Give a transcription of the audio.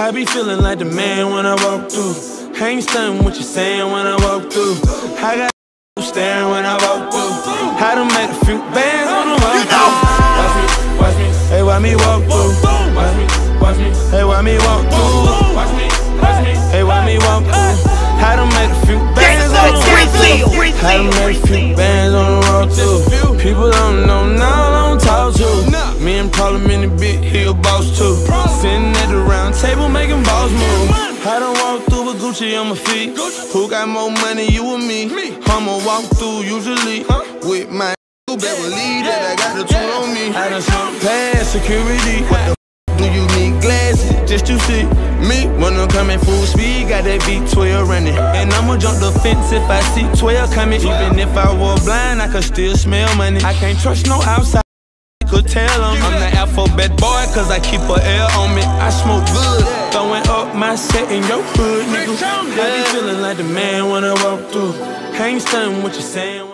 I be feeling like the man when I walk through. I ain't stunned what you saying when I walk through. I got staring when I walk through. I done made a few bands on the walk through. Watch me, hey, watch me walk through. Watch me, hey, watch me walk through. Watch me, hey, watch me walk through. I done made a few bands on the walk through. I done made a few bands on the walk through. People don't know now, I don't talk to. Me and Problem in the bit, he a boss too. Sitting at the round table making balls move. I done walk through with Gucci on my feet. Who got more money, you or me? I'ma walk through usually with my. You better believe that I got the tool on me. I done slunk past security. What the do you need glasses just to see me? When I'm coming full speed, got that V12 running. And I'ma jump the fence if I see 12 coming. Even if I were blind, I could still smell money. I can't trust no outside, could tell them. I'm the alphabet boy, cause I keep a L on me. I smoke good, throwing up my set in your hood, nigga. I be feeling like the man when I walk through. I ain't stunned what you saying.